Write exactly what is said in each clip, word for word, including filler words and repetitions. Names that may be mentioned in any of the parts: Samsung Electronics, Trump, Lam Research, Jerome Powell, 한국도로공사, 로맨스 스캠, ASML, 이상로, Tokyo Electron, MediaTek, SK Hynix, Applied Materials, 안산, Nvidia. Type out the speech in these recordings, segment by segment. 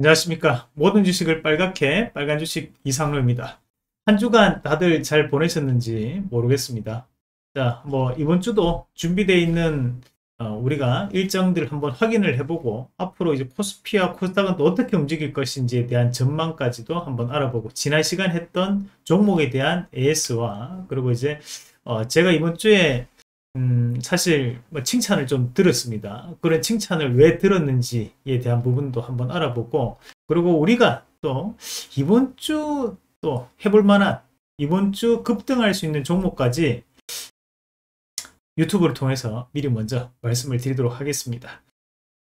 안녕하십니까. 모든 주식을 빨갛게 빨간 주식 이상로입니다. 한 주간 다들 잘 보내셨는지 모르겠습니다. 자, 뭐 이번 주도 준비되어 있는 어, 우리가 일정들을 한번 확인을 해보고 앞으로 이제 코스피와 코스닥은 또 어떻게 움직일 것인지에 대한 전망까지도 한번 알아보고, 지난 시간 했던 종목에 대한 에이에스와 그리고 이제 어, 제가 이번 주에 음, 사실 뭐 칭찬을 좀 들었습니다. 그런 칭찬을 왜 들었는지에 대한 부분도 한번 알아보고, 그리고 우리가 또 이번 주 또 해볼 만한, 이번 주 급등할 수 있는 종목까지 유튜브를 통해서 미리 먼저 말씀을 드리도록 하겠습니다.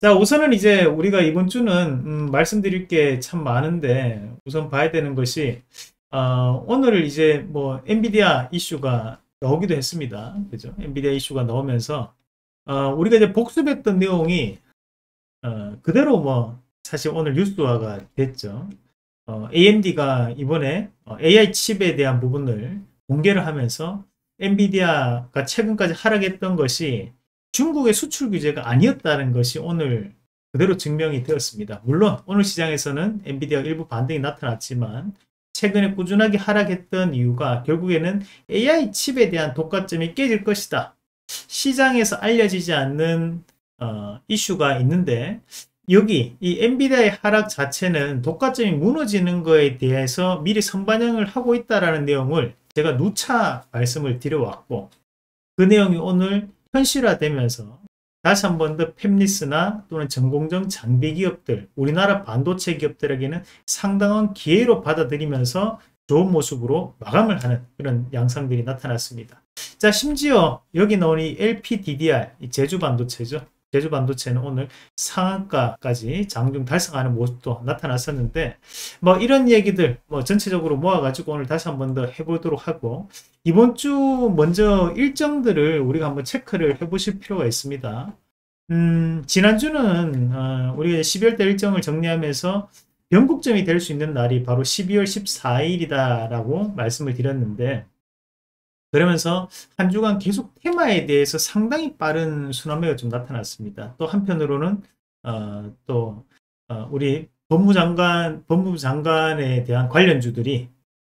자, 우선은 이제 우리가 이번 주는 음, 말씀드릴 게 참 많은데, 우선 봐야 되는 것이 어, 오늘 이제 뭐 엔비디아 이슈가 나오기도 했습니다. 그죠? 엔비디아 이슈가 나오면서 어, 우리가 이제 복습했던 내용이 어, 그대로 뭐 사실 오늘 뉴스화가 됐죠. 어, 에이엠디가 이번에 에이아이 칩에 대한 부분을 공개를 하면서 엔비디아가 최근까지 하락했던 것이 중국의 수출 규제가 아니었다는 것이 오늘 그대로 증명이 되었습니다. 물론 오늘 시장에서는 엔비디아 일부 반등이 나타났지만, 최근에 꾸준하게 하락했던 이유가 결국에는 에이아이 칩에 대한 독과점이 깨질 것이다. 시장에서 알려지지 않는 어, 이슈가 있는데, 여기 이 엔비디아의 하락 자체는 독과점이 무너지는 거에 대해서 미리 선반영을 하고 있다라는 내용을 제가 누차 말씀을 드려왔고, 그 내용이 오늘 현실화되면서 다시 한 번 더 팹리스나 또는 전공정 장비 기업들, 우리나라 반도체 기업들에게는 상당한 기회로 받아들이면서 좋은 모습으로 마감을 하는 그런 양상들이 나타났습니다. 자, 심지어 여기 나온 이 엘피디디알, 이 제주 반도체죠. 제주 반도체는 오늘 상한가까지 장중 달성하는 모습도 나타났었는데, 뭐 이런 얘기들 뭐 전체적으로 모아가지고 오늘 다시 한 번 더 해보도록 하고, 이번 주 먼저 일정들을 우리가 한번 체크를 해보실 필요가 있습니다. 음, 지난주는 어, 우리가 십이월 달 일정을 정리하면서 변곡점이 될 수 있는 날이 바로 십이월 십사일이다 라고 말씀을 드렸는데, 그러면서 한 주간 계속 테마에 대해서 상당히 빠른 순환매가 좀 나타났습니다. 또 한편으로는 어, 또 어, 우리 법무장관, 법무부 장관에 대한 관련주들이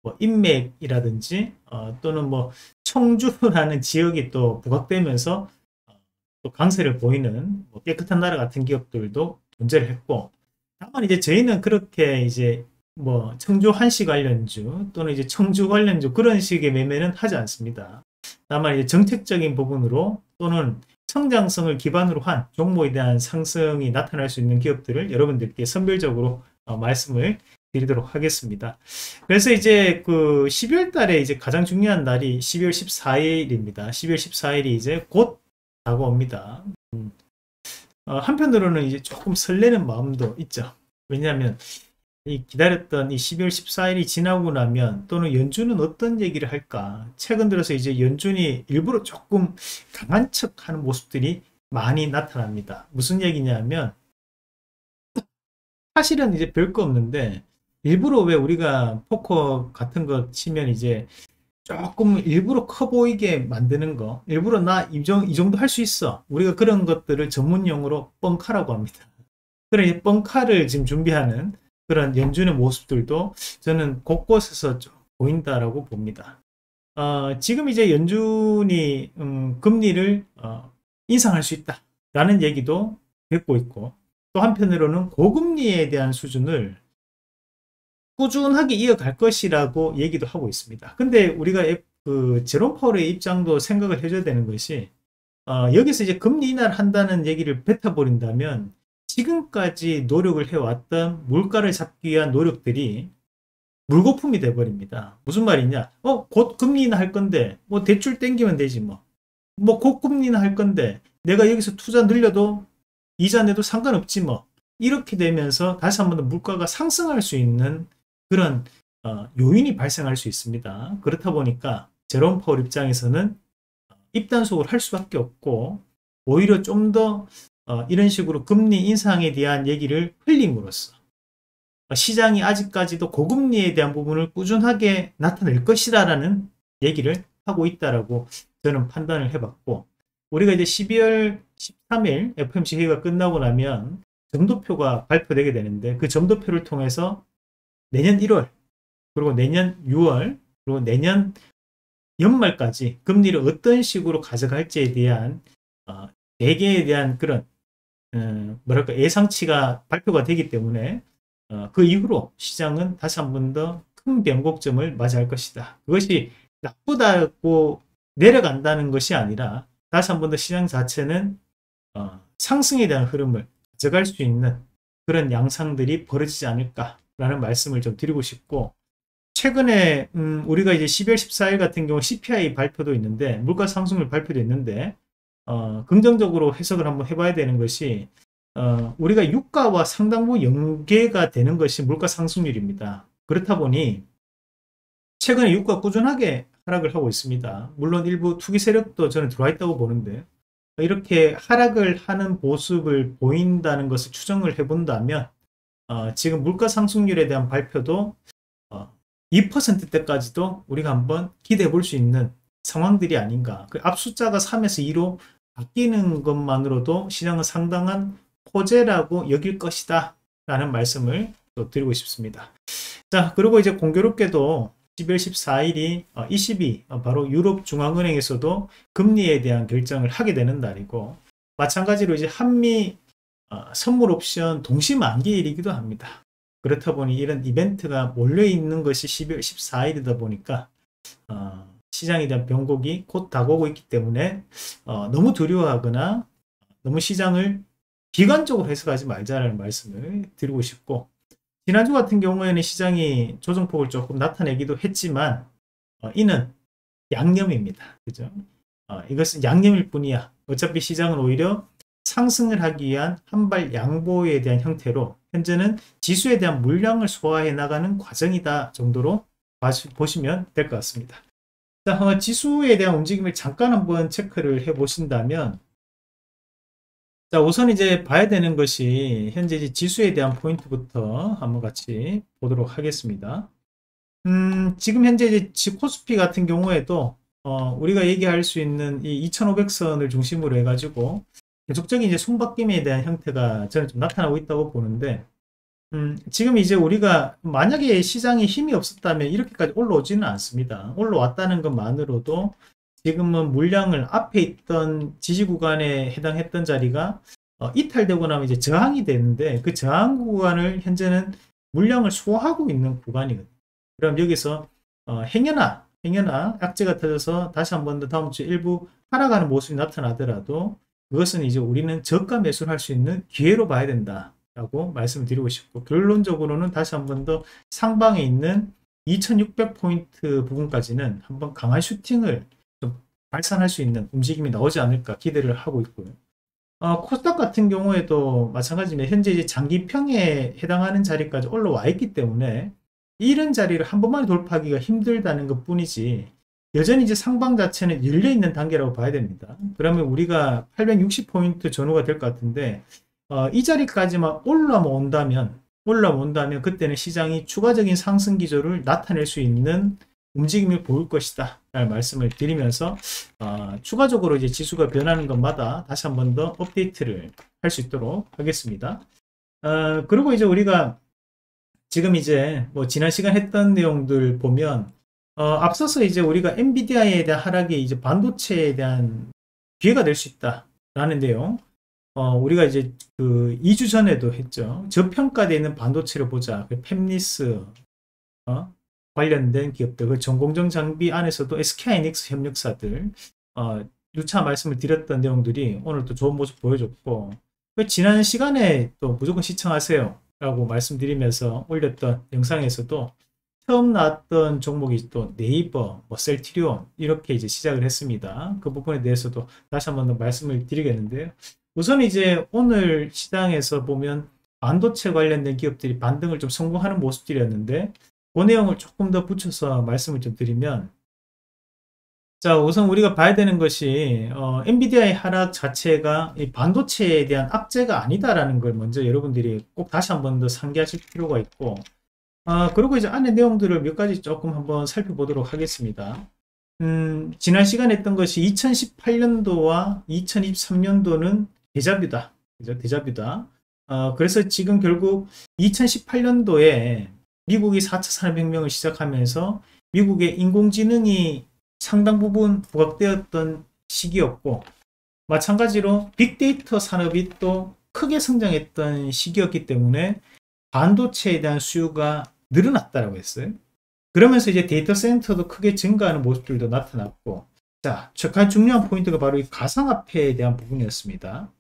뭐 인맥이라든지 어, 또는 뭐 청주라는 지역이 또 부각되면서 어, 또 강세를 보이는 뭐 깨끗한 나라 같은 기업들도 존재를 했고, 다만 이제 저희는 그렇게 이제 뭐 청주 한시 관련주 또는 이제 청주 관련주 그런 식의 매매는 하지 않습니다. 다만 이제 정책적인 부분으로 또는 성장성을 기반으로 한 종목에 대한 상승이 나타날 수 있는 기업들을 여러분들께 선별적으로 어, 말씀을 드리도록 하겠습니다. 그래서 이제 그 십이월 달에 이제 가장 중요한 날이 십이월 십사일입니다. 십이월 십사일이 이제 곧 다가옵니다. 음. 어, 한편으로는 이제 조금 설레는 마음도 있죠. 왜냐하면 이 기다렸던 이 십이월 십사일이 지나고 나면, 또는 연준은 어떤 얘기를 할까, 최근 들어서 이제 연준이 일부러 조금 강한 척 하는 모습들이 많이 나타납니다. 무슨 얘기냐면, 사실은 이제 별거 없는데 일부러, 왜 우리가 포커 같은 거 치면 이제 조금 일부러 커 보이게 만드는 거, 일부러 나 이 정도 할 수 있어, 우리가 그런 것들을 전문용어로 뻥카라고 합니다. 그래, 뻥카를 지금 준비하는 그런 연준의 모습들도 저는 곳곳에서 좀 보인다라고 봅니다. 어, 지금 이제 연준이 음, 금리를 어, 인상할 수 있다라는 얘기도 듣고 있고, 또 한편으로는 고금리에 대한 수준을 꾸준하게 이어갈 것이라고 얘기도 하고 있습니다. 근데 우리가 그 제롬 파월의 입장도 생각을 해줘야 되는 것이, 어, 여기서 이제 금리 인하를 한다는 얘기를 뱉어버린다면, 지금까지 노력을 해왔던 물가를 잡기 위한 노력들이 물거품이 돼버립니다. 무슨 말이냐? 어, 곧 금리나 할 건데, 뭐 대출 땡기면 되지 뭐. 뭐 곧 금리나 할 건데, 내가 여기서 투자 늘려도 이자 내도 상관없지 뭐. 이렇게 되면서 다시 한번 더 물가가 상승할 수 있는 그런 어, 요인이 발생할 수 있습니다. 그렇다 보니까 제롬 파월 입장에서는 입단속을 할 수밖에 없고, 오히려 좀 더 어, 이런 식으로 금리 인상에 대한 얘기를 흘림으로써 시장이 아직까지도 고금리에 대한 부분을 꾸준하게 나타낼 것이라는 얘기를 하고 있다라고 저는 판단을 해봤고, 우리가 이제 십이월 십삼일 에프엠씨 회의가 끝나고 나면 점도표가 발표되게 되는데, 그 점도표를 통해서 내년 일월, 그리고 내년 유월, 그리고 내년 연말까지 금리를 어떤 식으로 가져갈지에 대한 어, 대개에 대한 그런 어, 뭐랄까 예상치가 발표가 되기 때문에 어, 그 이후로 시장은 다시 한 번 더 큰 변곡점을 맞이할 것이다. 그것이 나쁘다고 내려간다는 것이 아니라 다시 한 번 더 시장 자체는 어, 상승에 대한 흐름을 가져갈 수 있는 그런 양상들이 벌어지지 않을까라는 말씀을 좀 드리고 싶고, 최근에 음, 우리가 이제 십이월 십사일 같은 경우 씨피아이 발표도 있는데, 물가 상승률 발표도 있는데, 어, 긍정적으로 해석을 한번 해봐야 되는 것이, 어, 우리가 유가와 상당 부분 연계가 되는 것이 물가 상승률입니다. 그렇다 보니 최근에 유가 꾸준하게 하락을 하고 있습니다. 물론 일부 투기 세력도 저는 들어와 있다고 보는데, 이렇게 하락을 하는 모습을 보인다는 것을 추정을 해본다면 어, 지금 물가 상승률에 대한 발표도 어, 이 퍼센트대까지도 우리가 한번 기대해 볼 수 있는 상황들이 아닌가. 그 앞 숫자가 삼에서 이로 바뀌는 것만으로도 시장은 상당한 호재라고 여길 것이다 라는 말씀을 또 드리고 싶습니다. 자, 그리고 이제 공교롭게도 십이월 십사일이 이십이 바로 유럽중앙은행에서도 금리에 대한 결정을 하게 되는 날이고, 마찬가지로 이제 한미 선물옵션 동시 만기일이기도 합니다. 그렇다 보니 이런 이벤트가 몰려있는 것이 십이월 십사일이다 보니까 시장에 대한 변곡이 곧 다가오고 있기 때문에 너무 두려워하거나 너무 시장을 비관적으로 해석하지 말자라는 말씀을 드리고 싶고, 지난주 같은 경우에는 시장이 조정폭을 조금 나타내기도 했지만 어, 이는 양념입니다. 그죠? 어, 이것은 양념일 뿐이야. 어차피 시장은 오히려 상승을 하기 위한 한발 양보에 대한 형태로 현재는 지수에 대한 물량을 소화해 나가는 과정이다 정도로 보시면 될 것 같습니다. 자, 어, 지수에 대한 움직임을 잠깐 한번 체크를 해 보신다면, 자, 우선 이제 봐야 되는 것이 현재 이제 지수에 대한 포인트부터 한번 같이 보도록 하겠습니다. 음, 지금 현재 이제 코스피 같은 경우에도 어, 우리가 얘기할 수 있는 이 이천오백선을 중심으로 해가지고 계속적인 이제 손바뀜에 대한 형태가 저는 좀 나타나고 있다고 보는데, 음, 지금 이제 우리가 만약에 시장에 힘이 없었다면 이렇게까지 올라오지는 않습니다. 올라왔다는 것만으로도 지금은 물량을 앞에 있던 지지구간에 해당했던 자리가 어, 이탈되고 나면 이제 저항이 되는데, 그 저항 구간을 현재는 물량을 소화하고 있는 구간이거든요. 그럼 여기서 어, 행여나 행여나 약재가 터져서 다시 한 번 더 다음 주 일부 하락하는 모습이 나타나더라도 그것은 이제 우리는 저가 매수를 할 수 있는 기회로 봐야 된다라고 말씀드리고 싶고, 결론적으로는 다시 한 번 더 상방에 있는 이천육백 포인트 부분까지는 한번 강한 슈팅을 발산할 수 있는 움직임이 나오지 않을까 기대를 하고 있고요. 어, 코스닥 같은 경우에도 마찬가지입니다. 현재 이제 장기평에 해당하는 자리까지 올라와 있기 때문에 이런 자리를 한 번만 돌파하기가 힘들다는 것 뿐이지, 여전히 이제 상방 자체는 열려있는 단계라고 봐야 됩니다. 그러면 우리가 팔백육십 포인트 전후가 될 것 같은데, 어, 이 자리까지만 올라온다면 올라온다면 그때는 시장이 추가적인 상승 기조를 나타낼 수 있는 움직임을 보일 것이다 라는 말씀을 드리면서, 어, 추가적으로 이제 지수가 변하는 것마다 다시 한 번 더 업데이트를 할 수 있도록 하겠습니다. 어, 그리고 이제 우리가 지금 이제 뭐 지난 시간 했던 내용들 보면, 어, 앞서서 이제 우리가 엔비디아에 대한 하락이 이제 반도체에 대한 기회가 될 수 있다 라는 내용, 어, 우리가 이제 그 이 주 전에도 했죠. 저평가되는 반도체를 보자. 팹리스 어? 관련된 기업들, 그 전공정 장비 안에서도 에스케이 하이닉스 협력사들, 어, 유차 말씀을 드렸던 내용들이 오늘 또 좋은 모습 보여줬고, 지난 시간에 또 무조건 시청하세요 라고 말씀드리면서 올렸던 영상에서도 처음 나왔던 종목이 또 네이버, 뭐 셀트리온 이렇게 이제 시작을 했습니다. 그 부분에 대해서도 다시 한번 더 말씀을 드리겠는데요. 우선 이제 오늘 시장에서 보면 반도체 관련된 기업들이 반등을 좀 성공하는 모습들이었는데, 그 내용을 조금 더 붙여서 말씀을 좀 드리면, 자, 우선 우리가 봐야 되는 것이 어, 엔비디아의 하락 자체가 이 반도체에 대한 악재가 아니다라는 걸 먼저 여러분들이 꼭 다시 한 번 더 상기하실 필요가 있고, 아, 그리고 이제 안에 내용들을 몇 가지 조금 한번 살펴보도록 하겠습니다. 음, 지난 시간에 했던 것이 이천십팔 년도와 이천이십삼 년도는 대자뷰다. 그죠? 대자뷰다. 어, 그래서 지금 결국 이천십팔 년도에 미국이 사 차 산업혁명을 시작하면서 미국의 인공지능이 상당 부분 부각되었던 시기였고, 마찬가지로 빅데이터 산업이 또 크게 성장했던 시기였기 때문에 반도체에 대한 수요가 늘어났다라고 했어요. 그러면서 이제 데이터 센터도 크게 증가하는 모습들도 나타났고, 자, 가장 중요한 포인트가 바로 이 가상화폐에 대한 부분이었습니다.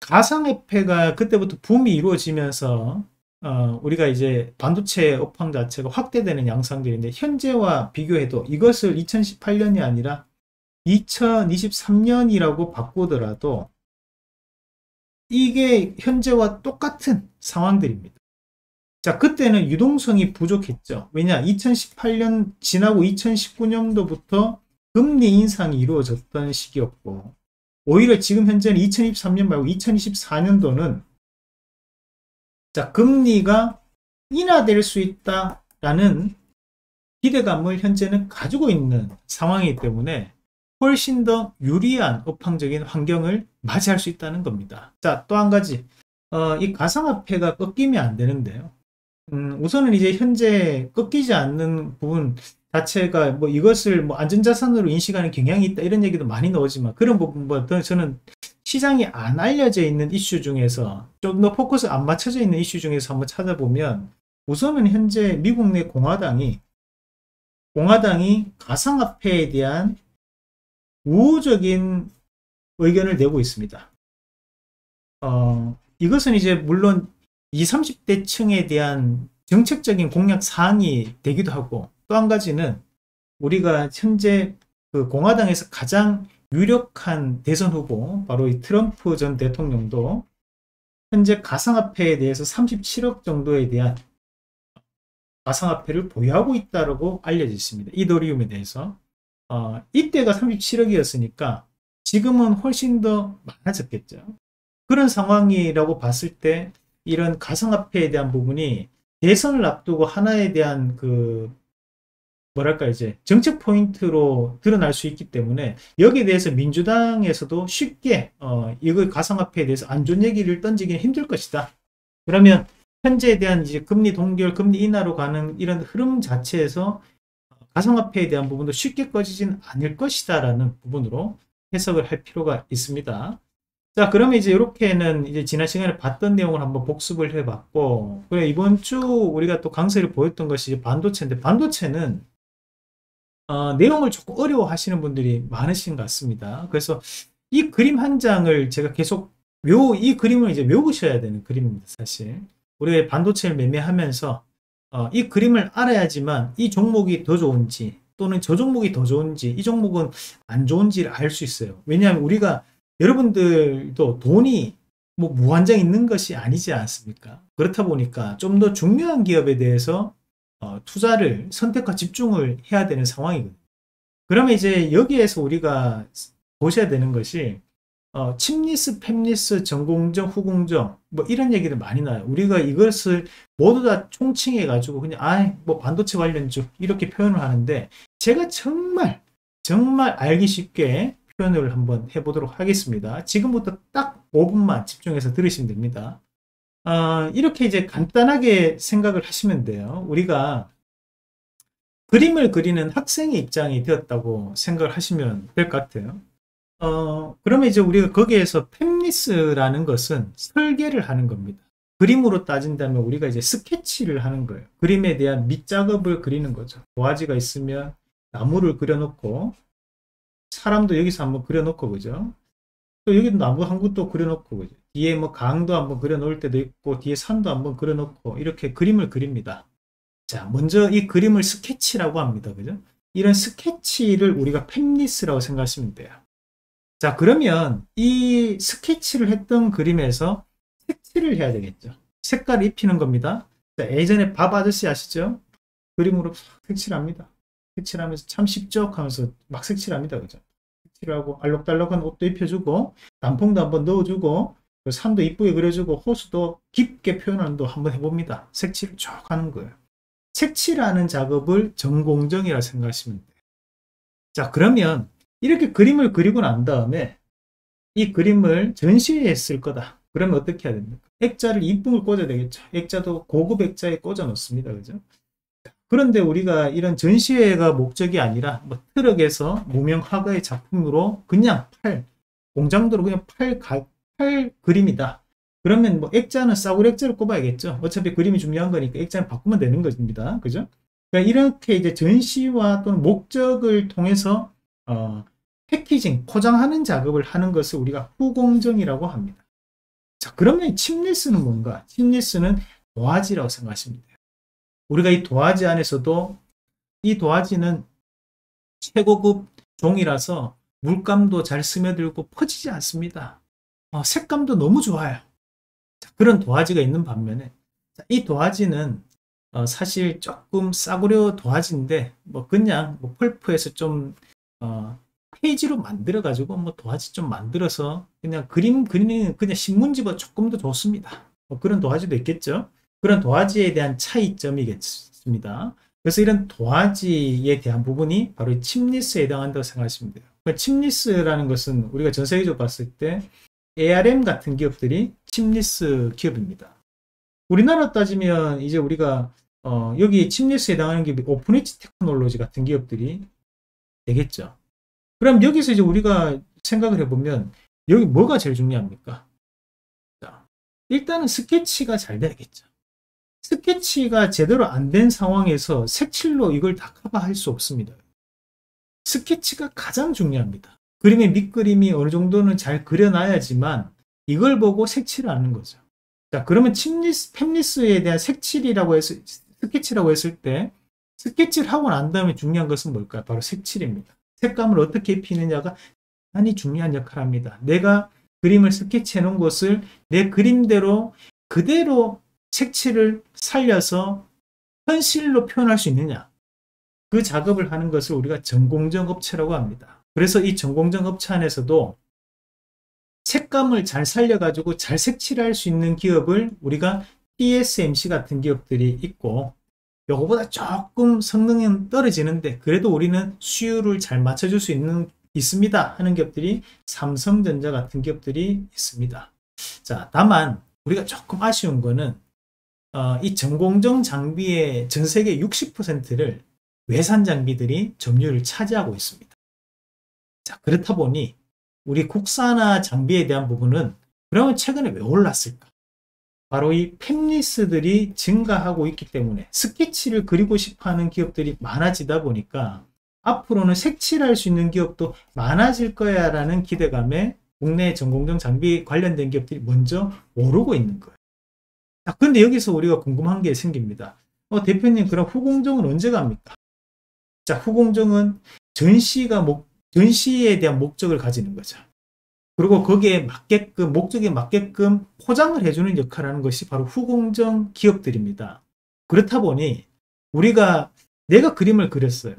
가상화폐가 그때부터 붐이 이루어지면서 어, 우리가 이제 반도체 업황 자체가 확대되는 양상들인데, 현재와 비교해도 이것을 이천십팔 년이 아니라 이천이십삼 년이라고 바꾸더라도 이게 현재와 똑같은 상황들입니다. 자, 그때는 유동성이 부족했죠. 왜냐, 이천십팔 년 지나고 이천십구 년도부터 금리 인상이 이루어졌던 시기였고, 오히려 지금 현재는 이천이십삼 년 말고 이천이십사 년도는 자, 금리가 인하될 수 있다라는 기대감을 현재는 가지고 있는 상황이기 때문에 훨씬 더 유리한 업황적인 환경을 맞이할 수 있다는 겁니다. 자, 또 한 가지, 어, 이 가상화폐가 꺾이면 안 되는데요. 음, 우선은 이제 현재 꺾이지 않는 부분 자체가 뭐 이것을 뭐 안전자산으로 인식하는 경향이 있다 이런 얘기도 많이 나오지만, 그런 부분보다 저는 시장이 안 알려져 있는 이슈 중에서 좀 더 포커스 안 맞춰져 있는 이슈 중에서 한번 찾아보면, 우선은 현재 미국 내 공화당이 공화당이 가상화폐에 대한 우호적인 의견을 내고 있습니다. 어, 이것은 이제 물론 이십, 삼십 대 층에 대한 정책적인 공약 사항이 되기도 하고, 또 한 가지는 우리가 현재 그 공화당에서 가장 유력한 대선 후보, 바로 이 트럼프 전 대통령도 현재 가상화폐에 대해서 삼십칠억 정도에 대한 가상화폐를 보유하고 있다고 알려져 있습니다. 이더리움에 대해서. 어, 이때가 삼십칠억이었으니까 지금은 훨씬 더 많아졌겠죠. 그런 상황이라고 봤을 때 이런 가상화폐에 대한 부분이 대선을 앞두고 하나에 대한 그 뭐랄까 이제 정책 포인트로 드러날 수 있기 때문에, 여기에 대해서 민주당에서도 쉽게 어, 이거 가상화폐에 대해서 안 좋은 얘기를 던지기는 힘들 것이다. 그러면 현재에 대한 이제 금리 동결, 금리 인하로 가는 이런 흐름 자체에서 가상화폐에 대한 부분도 쉽게 꺼지진 않을 것이다 라는 부분으로 해석을 할 필요가 있습니다. 자, 그러면 이제 이렇게는 이제 지난 시간에 봤던 내용을 한번 복습을 해봤고, 그래 이번 주 우리가 또 강세를 보였던 것이 반도체인데, 반도체는 어, 내용을 조금 어려워 하시는 분들이 많으신 것 같습니다. 그래서 이 그림 한 장을 제가 계속 묘, 이 그림을 이제 외우셔야 되는 그림입니다. 사실 우리가 반도체를 매매하면서 어, 이 그림을 알아야지만 이 종목이 더 좋은지, 또는 저 종목이 더 좋은지, 이 종목은 안 좋은지를 알 수 있어요. 왜냐하면 우리가 여러분들도 돈이 뭐 무한정 있는 것이 아니지 않습니까? 그렇다 보니까 좀 더 중요한 기업에 대해서 어, 투자를, 선택과 집중을 해야 되는 상황이거든요. 그러면 이제 여기에서 우리가 보셔야 되는 것이 어, 침리스, 팹리스, 전공정, 후공정 뭐 이런 얘기도 많이 나요. 우리가 이것을 모두 다 총칭해 가지고 그냥 아이 뭐 반도체 관련주 이렇게 표현을 하는데, 제가 정말 정말 알기 쉽게 표현을 한번 해보도록 하겠습니다. 지금부터 딱 오 분만 집중해서 들으시면 됩니다. 어, 이렇게 이제 간단하게 생각을 하시면 돼요. 우리가 그림을 그리는 학생의 입장이 되었다고 생각을 하시면 될 것 같아요. 어, 그러면 이제 우리가 거기에서 팹리스라는 것은 설계를 하는 겁니다. 그림으로 따진다면 우리가 이제 스케치를 하는 거예요. 그림에 대한 밑작업을 그리는 거죠. 도화지가 있으면 나무를 그려놓고, 사람도 여기서 한번 그려놓고, 그죠? 또 여기도 나무 한 곳도 그려놓고, 그죠? 뒤에 뭐 강도 한번 그려놓을 때도 있고, 뒤에 산도 한번 그려놓고, 이렇게 그림을 그립니다. 자, 먼저 이 그림을 스케치라고 합니다. 그죠? 이런 스케치를 우리가 팹리스라고 생각하시면 돼요. 자, 그러면 이 스케치를 했던 그림에서 색칠을 해야 되겠죠. 색깔을 입히는 겁니다. 자, 예전에 밥 아저씨 아시죠? 그림으로 색칠합니다. 색칠하면서 참 쉽죠? 하면서 막 색칠합니다. 그죠? 색칠하고 알록달록한 옷도 입혀주고, 단풍도 한번 넣어주고, 산도 이쁘게 그려주고, 호수도 깊게 표현하는 도 한번 해봅니다. 색칠을 쭉 하는 거예요. 색칠하는 작업을 전공정이라 생각하시면 돼요. 자, 그러면 이렇게 그림을 그리고 난 다음에 이 그림을 전시회에 쓸 거다. 그러면 어떻게 해야 됩니까? 액자를 이쁨을 꽂아야 되겠죠. 액자도 고급 액자에 꽂아 놓습니다. 그죠? 그런데 우리가 이런 전시회가 목적이 아니라 뭐 트럭에서 무명 화가의 작품으로 그냥 팔, 공장도로 그냥 팔, 가, 팔 그림이다. 그러면 뭐 액자는 싸구려 액자를 꼽아야겠죠. 어차피 그림이 중요한 거니까 액자는 바꾸면 되는 것입니다. 그죠? 그러니까 이렇게 이제 전시와 또는 목적을 통해서 어, 패키징, 포장하는 작업을 하는 것을 우리가 후공정이라고 합니다. 자, 그러면 칩리스는 뭔가? 칩리스는 도화지라고 생각하시면 돼요. 우리가 이 도화지 안에서도 이 도화지는 최고급 종이라서 물감도 잘 스며들고 퍼지지 않습니다. 어, 색감도 너무 좋아요. 자, 그런 도화지가 있는 반면에 자, 이 도화지는 어, 사실 조금 싸구려 도화지인데 뭐 그냥 뭐 펄프에서 좀 어, 페이지로 만들어 가지고 뭐 도화지 좀 만들어서 그냥 그림 그리는 그냥 신문지보다 조금 더 좋습니다. 뭐 그런 도화지도 있겠죠. 그런 도화지에 대한 차이점이겠습니다. 그래서 이런 도화지에 대한 부분이 바로 이 칩리스에 해당한다고 생각하시면 돼요. 그러니까 칩리스라는 것은 우리가 전 세계적으로 봤을 때 에이알엠 같은 기업들이 칩리스 기업입니다. 우리나라 따지면 이제 우리가 어 여기 칩리스에 해당하는 기업이 오픈엣지 테크놀로지 같은 기업들이 되겠죠. 그럼 여기서 이제 우리가 생각을 해보면 여기 뭐가 제일 중요합니까? 자, 일단은 스케치가 잘 돼야겠죠. 스케치가 제대로 안 된 상황에서 색칠로 이걸 다 커버할 수 없습니다. 스케치가 가장 중요합니다. 그림의 밑그림이 어느 정도는 잘 그려놔야지만 이걸 보고 색칠을 하는 거죠. 자, 그러면 칩리스, 팹리스에 대한 색칠이라고 해서 스케치라고 했을 때 스케치를 하고 난 다음에 중요한 것은 뭘까요? 바로 색칠입니다. 색감을 어떻게 입히느냐가 많이 중요한 역할을 합니다. 내가 그림을 스케치해 놓은 것을 내 그림대로 그대로 색칠을 살려서 현실로 표현할 수 있느냐, 그 작업을 하는 것을 우리가 전공정 업체라고 합니다. 그래서 이 전공정 업체 안에서도 색감을 잘 살려 가지고 잘 색칠할 수 있는 기업을 우리가 티에스엠씨 같은 기업들이 있고, 요거보다 조금 성능은 떨어지는데 그래도 우리는 수율을 잘 맞춰줄 수 있는, 있습니다 하는 기업들이 삼성전자 같은 기업들이 있습니다. 자, 다만 우리가 조금 아쉬운 거는 어, 이 전공정 장비의 전 세계 육십 퍼센트를 외산 장비들이 점유율을 차지하고 있습니다. 자, 그렇다 보니 우리 국산화 장비에 대한 부분은 그러면 최근에 왜 올랐을까? 바로 이 팹리스들이 증가하고 있기 때문에 스케치를 그리고 싶어하는 기업들이 많아지다 보니까 앞으로는 색칠할 수 있는 기업도 많아질 거야 라는 기대감에 국내 전공정 장비 관련된 기업들이 먼저 오르고 있는 거예요. 자, 근데 여기서 우리가 궁금한 게 생깁니다. 어, 대표님, 그럼 후공정은 언제 갑니까? 자, 후공정은 전시가 목, 전시에 대한 목적을 가지는 거죠. 그리고 거기에 맞게끔, 목적에 맞게끔 포장을 해주는 역할을 하는 것이 바로 후공정 기업들입니다. 그렇다 보니 우리가 내가 그림을 그렸어요.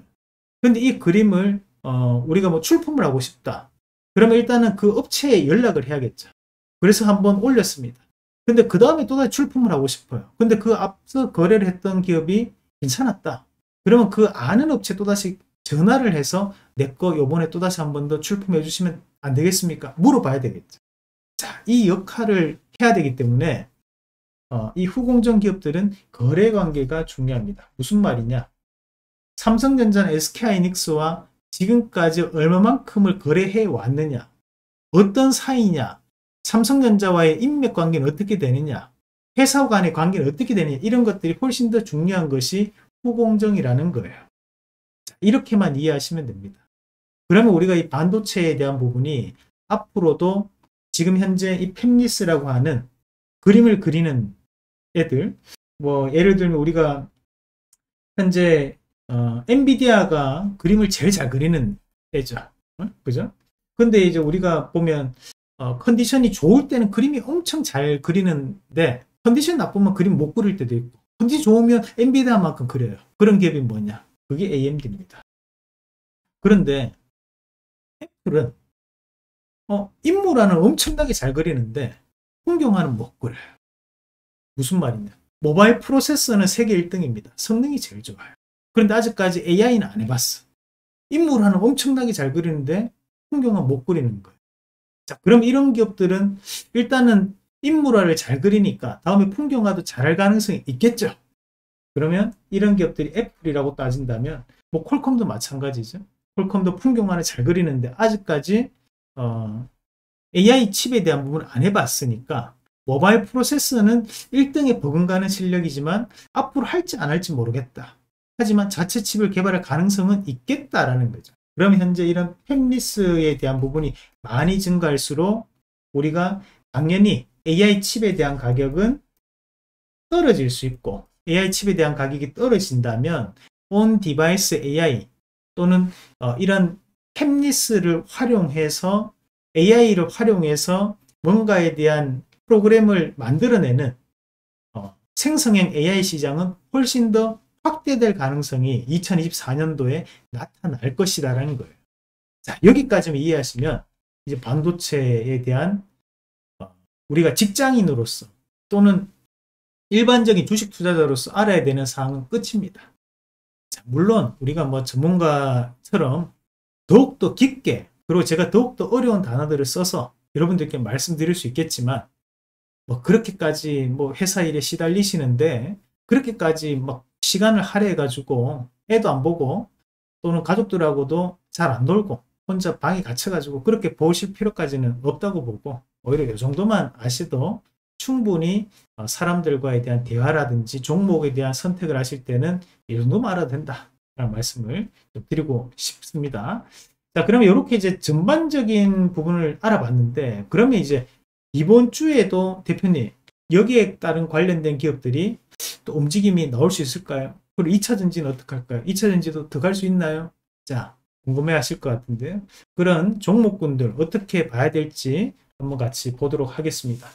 근데 이 그림을 어, 우리가 뭐 출품을 하고 싶다. 그러면 일단은 그 업체에 연락을 해야겠죠. 그래서 한번 올렸습니다. 근데 그 다음에 또다시 출품을 하고 싶어요. 근데 그 앞서 거래를 했던 기업이 괜찮았다. 그러면 그 아는 업체 또다시 전화를 해서 내 거 요번에 또다시 한 번 더 출품해 주시면 안 되겠습니까? 물어봐야 되겠죠. 자, 이 역할을 해야 되기 때문에 어, 이 후공정 기업들은 거래 관계가 중요합니다. 무슨 말이냐? 삼성전자나 에스케이하이닉스와 지금까지 얼마만큼을 거래해 왔느냐? 어떤 사이냐? 삼성전자와의 인맥 관계는 어떻게 되느냐? 회사 간의 관계는 어떻게 되느냐? 이런 것들이 훨씬 더 중요한 것이 후공정이라는 거예요. 자, 이렇게만 이해하시면 됩니다. 그러면 우리가 이 반도체에 대한 부분이 앞으로도 지금 현재 이 팹리스라고 하는 그림을 그리는 애들, 뭐 예를 들면 우리가 현재 어, 엔비디아가 그림을 제일 잘 그리는 애죠. 어? 그죠? 근데 이제 우리가 보면 어, 컨디션이 좋을 때는 그림이 엄청 잘 그리는데 컨디션 나쁘면 그림 못 그릴 때도 있고, 컨디션 좋으면 엔비디아만큼 그려요. 그런 기업이 뭐냐? 그게 에이엠디입니다. 그런데 애플은 어, 인물화는 엄청나게 잘 그리는데 풍경화는 못 그려요. 무슨 말이냐? 모바일 프로세서는 세계 일 등입니다. 성능이 제일 좋아요. 그런데 아직까지 에이아이는 안 해봤어. 인물화는 엄청나게 잘 그리는데 풍경화 못 그리는 거예요. 자, 그럼 이런 기업들은 일단은 인물화를 잘 그리니까 다음에 풍경화도 잘할 가능성이 있겠죠. 그러면 이런 기업들이 애플이라고 따진다면 뭐 퀄컴도 마찬가지죠. 퀄컴도 풍경화를 잘 그리는데 아직까지 어, 에이아이 칩에 대한 부분을 안 해봤으니까 모바일 프로세서는 일 등에 버금가는 실력이지만 앞으로 할지 안 할지 모르겠다. 하지만 자체 칩을 개발할 가능성은 있겠다라는 거죠. 그럼 현재 이런 팹리스에 대한 부분이 많이 증가할수록 우리가 당연히 에이아이 칩에 대한 가격은 떨어질 수 있고, 에이아이 칩에 대한 가격이 떨어진다면 온 디바이스 에이아이 또는 어, 이런 팹리스를 활용해서 에이아이를 활용해서 뭔가에 대한 프로그램을 만들어내는 어, 생성형 에이아이 시장은 훨씬 더 확대될 가능성이 이천이십사 년도에 나타날 것이다라는 거예요. 자, 여기까지만 이해하시면 이제 반도체에 대한 어, 우리가 직장인으로서 또는 일반적인 주식 투자자로서 알아야 되는 사항은 끝입니다. 자, 물론 우리가 뭐 전문가처럼 더욱더 깊게 그리고 제가 더욱더 어려운 단어들을 써서 여러분들께 말씀드릴 수 있겠지만 뭐 그렇게까지 뭐 회사 일에 시달리시는데 그렇게까지 막 시간을 할애해가지고 애도 안 보고 또는 가족들하고도 잘 안 놀고 혼자 방에 갇혀가지고 그렇게 보실 필요까지는 없다고 보고 오히려 이 정도만 아셔도 충분히 사람들과에 대한 대화라든지 종목에 대한 선택을 하실 때는 이 정도만 알아도 된다 라는 말씀을 좀 드리고 싶습니다. 자, 그러면 이렇게 이제 전반적인 부분을 알아봤는데 그러면 이제 이번 주에도 대표님 여기에 따른 관련된 기업들이 또 움직임이 나올 수 있을까요? 그리고 이 차 전지는 어떻게 할까요? 이 차 전지도 더 갈 수 있나요? 자, 궁금해 하실 것 같은데요. 그런 종목군들 어떻게 봐야 될지 한번 같이 보도록 하겠습니다.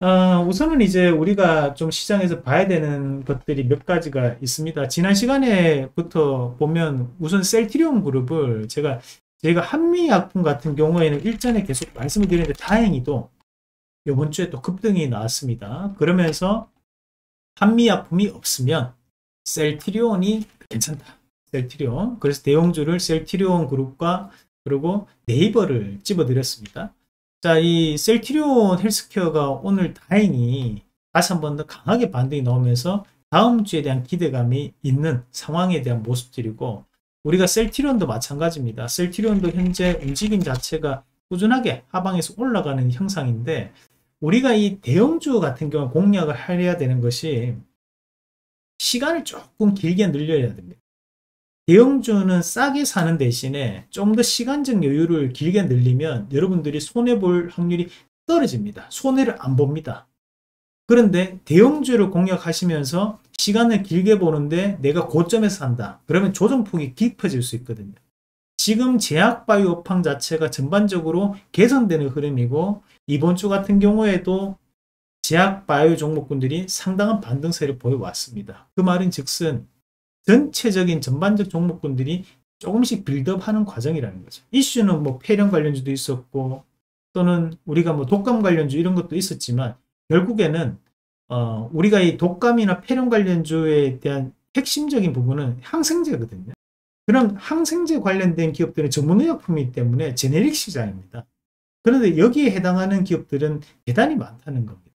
아, 우선은 이제 우리가 좀 시장에서 봐야 되는 것들이 몇 가지가 있습니다. 지난 시간에부터 보면 우선 셀트리온 그룹을 제가 제가 한미약품 같은 경우에는 일전에 계속 말씀을 드리는데 다행히도 이번 주에 또 급등이 나왔습니다. 그러면서 한미약품이 없으면 셀트리온이 괜찮다. 셀트리온. 그래서 대형주를 셀트리온 그룹과 그리고 네이버를 집어드렸습니다. 자, 이 셀트리온 헬스케어가 오늘 다행히 다시 한 번 더 강하게 반등이 나오면서 다음 주에 대한 기대감이 있는 상황에 대한 모습들이고 우리가 셀트리온도 마찬가지입니다. 셀트리온도 현재 움직임 자체가 꾸준하게 하방에서 올라가는 형상인데 우리가 이 대형주 같은 경우 공략을 해야 되는 것이 시간을 조금 길게 늘려야 됩니다. 대형주는 싸게 사는 대신에 좀 더 시간적 여유를 길게 늘리면 여러분들이 손해볼 확률이 떨어집니다. 손해를 안 봅니다. 그런데 대형주를 공략하시면서 시간을 길게 보는데 내가 고점에서 산다. 그러면 조정폭이 깊어질 수 있거든요. 지금 제약바이오팡 자체가 전반적으로 개선되는 흐름이고 이번 주 같은 경우에도 제약바이오 종목군들이 상당한 반등세를 보여왔습니다. 그 말인 즉슨 전체적인 전반적 종목군들이 조금씩 빌드업하는 과정이라는 거죠. 이슈는 뭐 폐렴 관련주도 있었고 또는 우리가 뭐 독감 관련주 이런 것도 있었지만 결국에는 어 우리가 이 독감이나 폐렴 관련주에 대한 핵심적인 부분은 항생제거든요. 그런 항생제 관련된 기업들은 전문의약품이기 때문에 제네릭 시장입니다. 그런데 여기에 해당하는 기업들은 대단히 많다는 겁니다.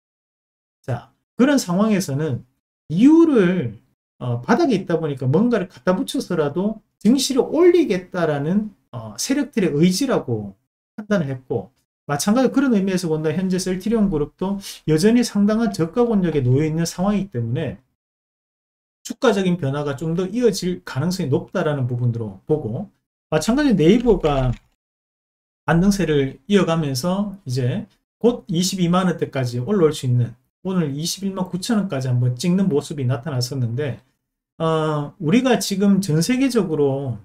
자, 그런 상황에서는 이유를 어, 바닥에 있다 보니까 뭔가를 갖다 붙여서라도 증시를 올리겠다라는 어, 세력들의 의지라고 판단을 했고 마찬가지로 그런 의미에서 본다 현재 셀트리온 그룹도 여전히 상당한 저가 권역에 놓여있는 상황이기 때문에 주가적인 변화가 좀 더 이어질 가능성이 높다라는 부분으로 보고 마찬가지로 네이버가 반등세를 이어가면서 이제 곧 이십이만 원대까지 올라올 수 있는 오늘 이십일만 구천 원까지 한번 찍는 모습이 나타났었는데 어, 우리가 지금 전 세계적으로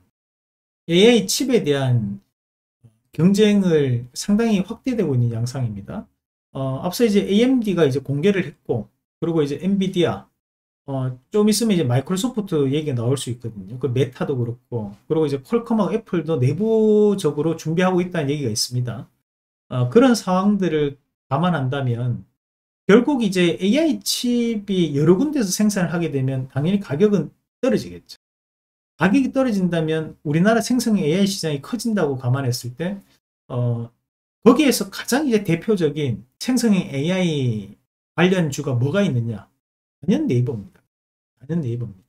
에이아이 칩에 대한 경쟁을 상당히 확대되고 있는 양상입니다. 어, 앞서 이제 에이엠디가 이제 공개를 했고 그리고 이제 엔비디아 어, 좀 있으면 이제 마이크로소프트 얘기가 나올 수 있거든요. 그 메타도 그렇고 그리고 이제 퀄컴하고 애플도 내부적으로 준비하고 있다는 얘기가 있습니다. 어, 그런 상황들을 감안한다면 결국 이제 에이아이 칩이 여러 군데서 생산을 하게 되면 당연히 가격은 떨어지겠죠. 가격이 떨어진다면 우리나라 생성형 에이아이 시장이 커진다고 감안했을 때 어, 거기에서 가장 이제 대표적인 생성형 에이아이 관련주가 뭐가 있느냐? 단연 네이버입니다. 단연 네이버입니다.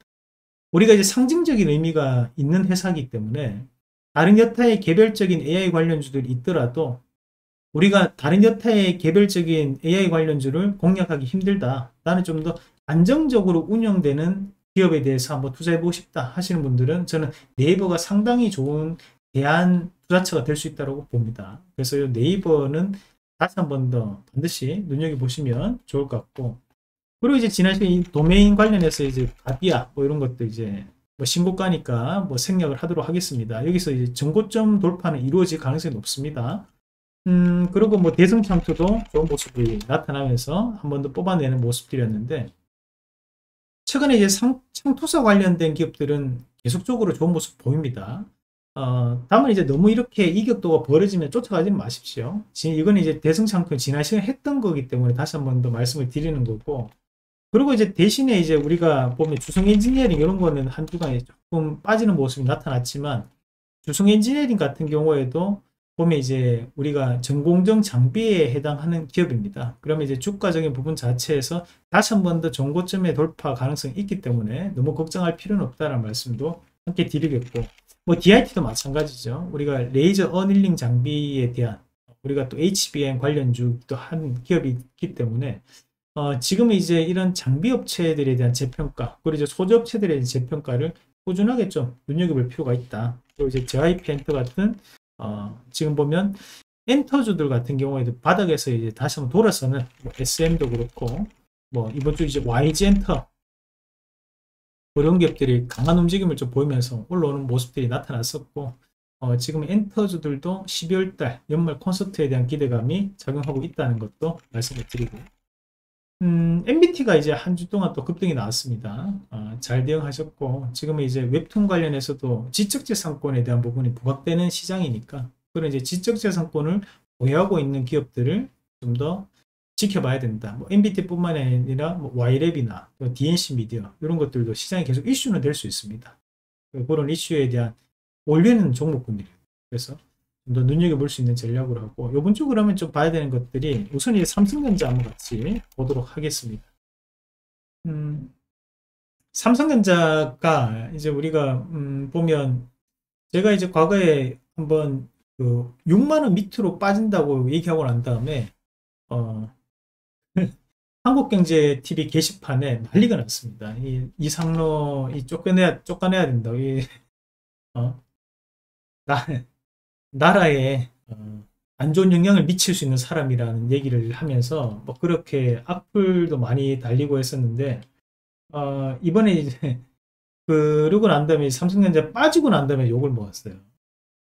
우리가 이제 상징적인 의미가 있는 회사이기 때문에 다른 여타의 개별적인 에이아이 관련주들이 있더라도 우리가 다른 여타의 개별적인 에이아이 관련주를 공략하기 힘들다. 나는 좀 더 안정적으로 운영되는 기업에 대해서 한번 투자해보고 싶다 하시는 분들은 저는 네이버가 상당히 좋은 대안 투자처가 될 수 있다고 봅니다. 그래서 이 네이버는 다시 한 번 더 반드시 눈여겨보시면 좋을 것 같고, 그리고 이제 지난 시간에 이 도메인 관련해서 이제 가비아 뭐 이런 것도 이제 뭐 신고가니까 뭐 생략을 하도록 하겠습니다. 여기서 이제 전고점 돌파는 이루어질 가능성이 높습니다. 음, 그리고 뭐 대승창투도 좋은 모습이 나타나면서 한 번 더 뽑아내는 모습들이었는데, 최근에 이제 상, 창투사 관련된 기업들은 계속적으로 좋은 모습 보입니다. 어, 다만 이제 너무 이렇게 이격도가 벌어지면 쫓아가지 마십시오. 지금 이건 이제 대승창투 지난 시간에 했던 거기 때문에 다시 한 번 더 말씀을 드리는 거고, 그리고 이제 대신에 이제 우리가 보면 주성 엔지니어링 이런 거는 한두간에 조금 빠지는 모습이 나타났지만, 주성 엔지니어링 같은 경우에도 보면 이제 우리가 전공정 장비에 해당하는 기업입니다. 그러면 이제 주가적인 부분 자체에서 다시 한 번 더 전고점에 돌파 가능성이 있기 때문에 너무 걱정할 필요는 없다라는 말씀도 함께 드리겠고, 뭐 디아이티도 마찬가지죠. 우리가 레이저 어닐링 장비에 대한, 우리가 또 에이치비엠 관련주도 한 기업이 있기 때문에 어, 지금 이제 이런 장비 업체들에 대한 재평가, 그리고 이제 소재 업체들에 대한 재평가를 꾸준하게 좀 눈여겨볼 필요가 있다. 그리고 이제 제이와이피 엔터 같은 어, 지금 보면 엔터주들 같은 경우에도 바닥에서 이제 다시 한번 돌아서는 뭐 에스엠도 그렇고, 뭐 이번 주 이제 와이지 엔터 그런 기업들이 강한 움직임을 좀 보이면서 올라오는 모습들이 나타났었고, 어, 지금 엔터주들도 십이월달 연말 콘서트에 대한 기대감이 작용하고 있다는 것도 말씀을 드리고, 음, 엠비티가 이제 한 주 동안 또 급등이 나왔습니다. 어, 잘 대응하셨고, 지금은 이제 웹툰 관련해서도 지적재산권에 대한 부분이 부각되는 시장이니까 그런 이제 지적재산권을 보유하고 있는 기업들을 좀 더 지켜봐야 된다. 뭐 엠비티뿐만 아니라 뭐 Y랩이나 디엔씨 미디어 이런 것들도 시장이 계속 이슈는 될 수 있습니다. 그런 이슈에 대한 올리는 종목군들이에요. 그래서 더 눈여겨볼 수 있는 전략으로 하고, 요번 주 그러면 좀 봐야 되는 것들이 우선 이제 삼성전자 한번 같이 보도록 하겠습니다. 음, 삼성전자가 이제 우리가 음, 보면 제가 이제 과거에 한번 그 육만 원 밑으로 빠진다고 얘기하고 난 다음에 어, 한국경제티비 게시판에 난리가 났습니다. 이, 이상로 이 쫓겨내야 쫓겨내야 된다. 이, 어, 나 나라에 안 좋은 영향을 미칠 수 있는 사람이라는 얘기를 하면서 뭐 그렇게 악플도 많이 달리고 했었는데, 어 이번에 이제 그러고 난 다음에 삼성전자 빠지고 난 다음에 욕을 먹었어요.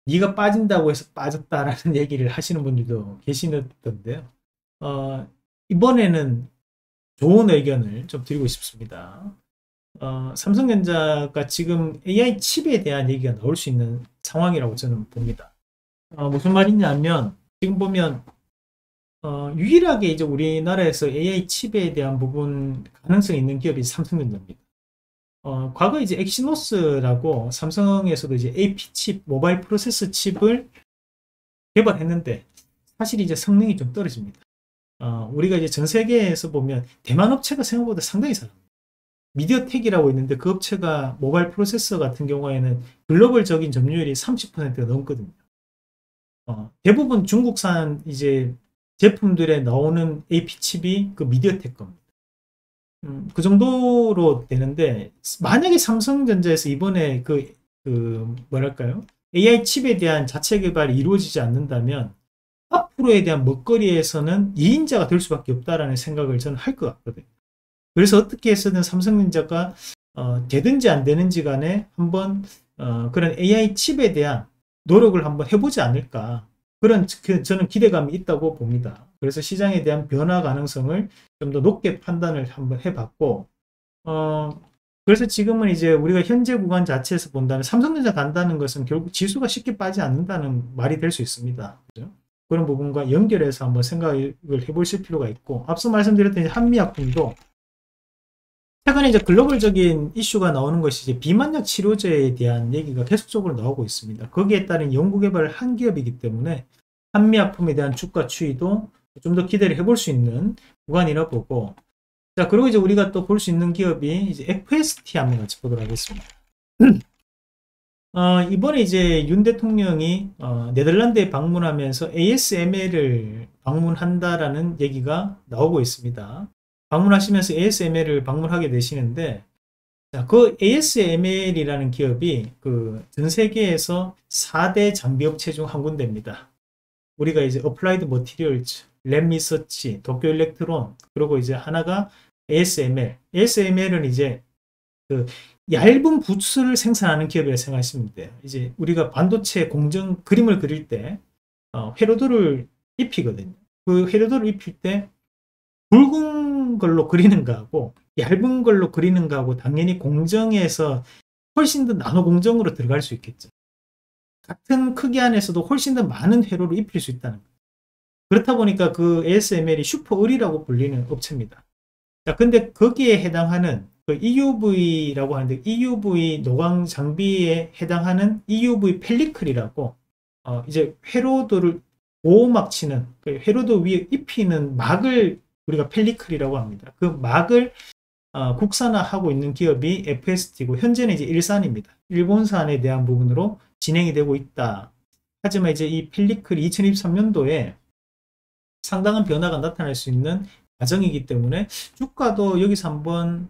네가 빠진다고 해서 빠졌다라는 얘기를 하시는 분들도 계시던데요. 어 이번에는 좋은 의견을 좀 드리고 싶습니다. 어, 삼성전자가 지금 에이아이 칩에 대한 얘기가 나올 수 있는 상황이라고 저는 봅니다. 어, 무슨 말이냐 하면, 지금 보면, 어, 유일하게 이제 우리나라에서 에이아이 칩에 대한 부분 가능성이 있는 기업이 삼성전자입니다. 어, 과거 이제 엑시노스라고 삼성에서도 이제 에이피 칩, 모바일 프로세스 칩을 개발했는데, 사실 이제 성능이 좀 떨어집니다. 어, 우리가 이제 전 세계에서 보면 대만 업체가 생각보다 상당히 잘합니다. 미디어텍이라고 있는데 그 업체가 모바일 프로세서 같은 경우에는 글로벌적인 점유율이 삼십 퍼센트가 넘거든요. 어, 대부분 중국산 이제 제품들에 나오는 에이피 칩이 그 미디어텍 겁니다. 음, 그 정도로 되는데, 만약에 삼성전자에서 이번에 그, 그 뭐랄까요, 에이아이 칩에 대한 자체 개발이 이루어지지 않는다면 앞으로에 대한 먹거리에서는 이인자가 될 수밖에 없다라는 생각을 저는 할 것 같거든요. 그래서 어떻게 해서든 삼성전자가 어, 되든지 안 되는지 간에 한번 어, 그런 에이아이 칩에 대한 노력을 한번 해보지 않을까, 그런 그, 저는 기대감이 있다고 봅니다. 그래서 시장에 대한 변화 가능성을 좀 더 높게 판단을 한번 해봤고, 어, 그래서 지금은 이제 우리가 현재 구간 자체에서 본다면 삼성전자 간다는 것은 결국 지수가 쉽게 빠지지 않는다는 말이 될 수 있습니다. 그죠? 그런 부분과 연결해서 한번 생각을 해보실 필요가 있고, 앞서 말씀드렸던 한미약품도 최근에 이제 글로벌적인 이슈가 나오는 것이 이제 비만약 치료제에 대한 얘기가 계속적으로 나오고 있습니다. 거기에 따른 연구 개발을 한 기업이기 때문에 한미약품에 대한 주가 추이도 좀 더 기대를 해볼 수 있는 구간이라 보고, 자, 그리고 이제 우리가 또 볼 수 있는 기업이 이제 에프에스티 한번 같이 보도록 하겠습니다. 어, 이번에 이제 윤 대통령이 어, 네덜란드에 방문하면서 에이에스엠엘을 방문한다라는 얘기가 나오고 있습니다. 방문하시면서 에이에스엠엘을 방문하게 되시는데, 자, 그 에이에스엠엘이라는 기업이 그 전 세계에서 사 대 장비업체 중 한 군데입니다. 우리가 이제 Applied Materials, Lam Research, 도쿄 일렉트론, 그리고 이제 하나가 에이에스엠엘. 에이에스엠엘은 이제 그 얇은 부츠를 생산하는 기업이라고 생각하시면 돼요. 이제 우리가 반도체 공정 그림을 그릴 때 어, 회로도를 입히거든요. 그 회로도를 입힐 때 굵은 걸로 그리는 거하고 얇은 걸로 그리는 거하고 당연히 공정에서 훨씬 더 나노 공정으로 들어갈 수 있겠죠. 같은 크기 안에서도 훨씬 더 많은 회로를 입힐 수 있다는 거예요. 그렇다 보니까 그 에이에스엠엘이 슈퍼 의리라고 불리는 업체입니다. 자, 근데 거기에 해당하는 그 이유브이라고 하는데, 이유브이 노광 장비에 해당하는 이유브이 펠리클이라고, 어, 이제 회로도를 보호막 치는, 그 회로도 위에 입히는 막을 우리가 펠리클이라고 합니다. 그 막을 어, 국산화하고 있는 기업이 에프에스티고, 현재는 이제 일산입니다. 일본산에 대한 부분으로 진행이 되고 있다. 하지만 이제 이 펠리클이 이천이십삼 년도에 상당한 변화가 나타날 수 있는 과정이기 때문에 주가도 여기서 한번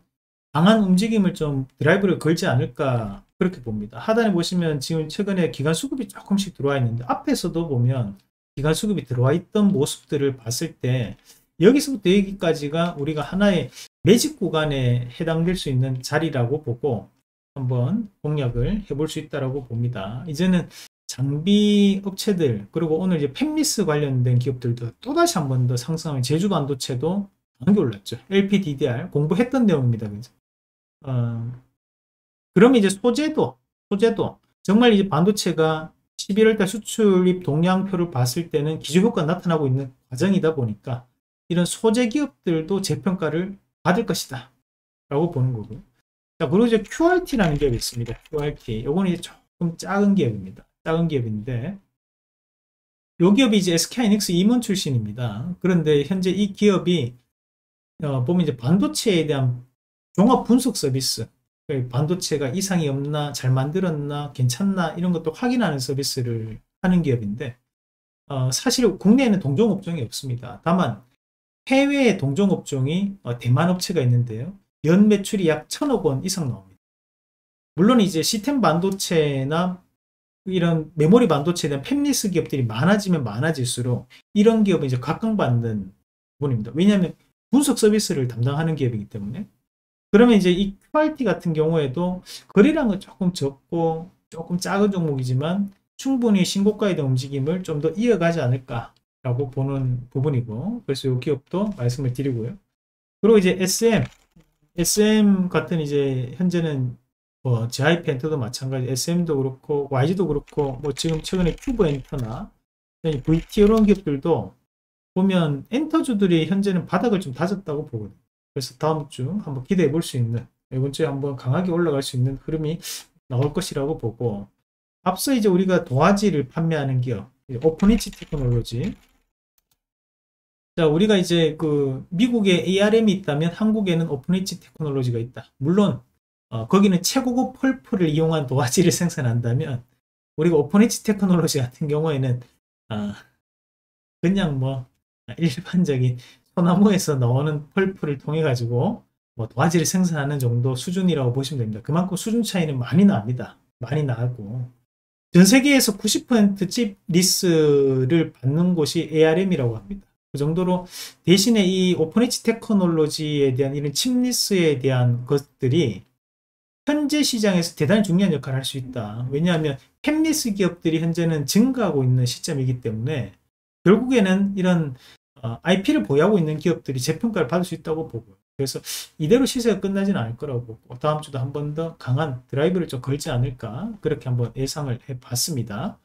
강한 움직임을 좀 드라이브를 걸지 않을까 그렇게 봅니다. 하단에 보시면 지금 최근에 기관 수급이 조금씩 들어와 있는데, 앞에서도 보면 기관 수급이 들어와 있던 모습들을 봤을 때 여기서부터 여기까지가 우리가 하나의 매집 구간에 해당될 수 있는 자리라고 보고 한번 공략을 해볼 수 있다고 봅니다. 이제는 장비 업체들, 그리고 오늘 이제 팹리스 관련된 기업들도 또다시 한 번 더 상승하면, 제주 반도체도 강하게 올랐죠. 엘피디디알 공부했던 내용입니다. 그죠? 어, 그럼 이제 소재도, 소재도 정말 이제 반도체가 십일월 달 수출입 동향표를 봤을 때는 기저효과 나타나고 있는 과정이다 보니까 이런 소재 기업들도 재평가를 받을 것이다 라고 보는 거고요. 자, 그리고 이제 큐알티라는 기업이 있습니다. 큐알티. 요거는 이제 조금 작은 기업입니다. 작은 기업인데, 요 기업이 이제 에스케이 하이닉스 임원 출신입니다. 그런데 현재 이 기업이 어, 보면 이제 반도체에 대한 종합 분석 서비스, 반도체가 이상이 없나, 잘 만들었나, 괜찮나, 이런 것도 확인하는 서비스를 하는 기업인데, 어, 사실 국내에는 동종업종이 없습니다. 다만 해외의 동종업종이 어, 대만 업체가 있는데요, 연 매출이 약 천억 원 이상 나옵니다. 물론 이제 시스템 반도체나 이런 메모리 반도체에 대한 팹리스 기업들이 많아지면 많아질수록 이런 기업은 이제 각광받는 부분입니다. 왜냐하면 분석 서비스를 담당하는 기업이기 때문에. 그러면 이제 이 큐알티 같은 경우에도 거래량은 조금 적고 조금 작은 종목이지만 충분히 신고가에 대한 움직임을 좀 더 이어가지 않을까 라고 보는 부분이고, 그래서 이 기업도 말씀을 드리고요. 그리고 이제 에스엠, 에스엠 같은 이제 현재는 뭐 제이 아이 피 엔터도 마찬가지, 에스엠도 그렇고 와이지도 그렇고, 뭐 지금 최근에 큐브 엔터나 브이티 이런 기업들도 보면 엔터주들이 현재는 바닥을 좀 다졌다고 보거든요. 그래서 다음 주 한번 기대해 볼 수 있는, 이번 주에 한번 강하게 올라갈 수 있는 흐름이 나올 것이라고 보고, 앞서 이제 우리가 도화지를 판매하는 기업 오픈이치 테크놀로지, 자, 우리가 이제 그 미국에 에이알엠이 있다면 한국에는 오픈이치 테크놀로지가 있다. 물론 어, 거기는 최고급 펄프를 이용한 도화지를 생산한다면, 우리가 오픈이치 테크놀로지 같은 경우에는 어, 그냥 뭐 일반적인 소나무에서 나오는 펄프를 통해 가지고 뭐 도화지를 생산하는 정도 수준이라고 보시면 됩니다. 그만큼 수준 차이는 많이 납니다. 많이 나고, 전 세계에서 구십 퍼센트 칩 리스를 받는 곳이 에이알엠이라고 합니다. 그 정도로 대신에 이 오픈이치 테크놀로지에 대한 이런 칩 리스에 대한 것들이 현재 시장에서 대단히 중요한 역할을 할 수 있다. 왜냐하면 팹리스 기업들이 현재는 증가하고 있는 시점이기 때문에 결국에는 이런 아이피를 보유하고 있는 기업들이 재평가를 받을 수 있다고 보고요. 그래서 이대로 시세가 끝나지는 않을 거라고 보고, 다음 주도 한 번 더 강한 드라이브를 좀 걸지 않을까 그렇게 한번 예상을 해봤습니다.